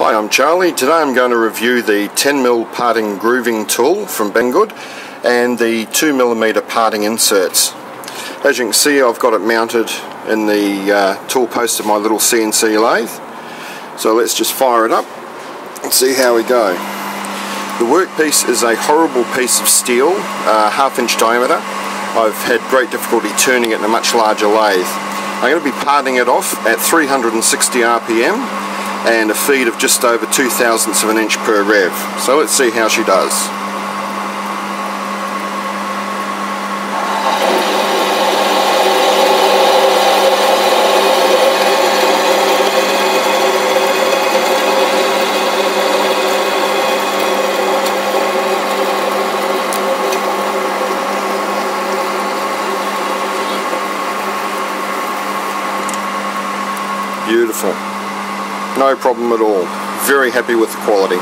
Hi, I'm Charlie. Today I'm going to review the 10mm parting grooving tool from Banggood and the 2mm parting inserts. As you can see, I've got it mounted in the tool post of my little CNC lathe. So let's just fire it up and see how we go. The workpiece is a horrible piece of steel, half-inch diameter. I've had great difficulty turning it in a much larger lathe. I'm going to be parting it off at 360 RPM. And a feed of just over 0.002 of an inch per rev. So let's see how she does. Beautiful. No problem at all. Very happy with the quality.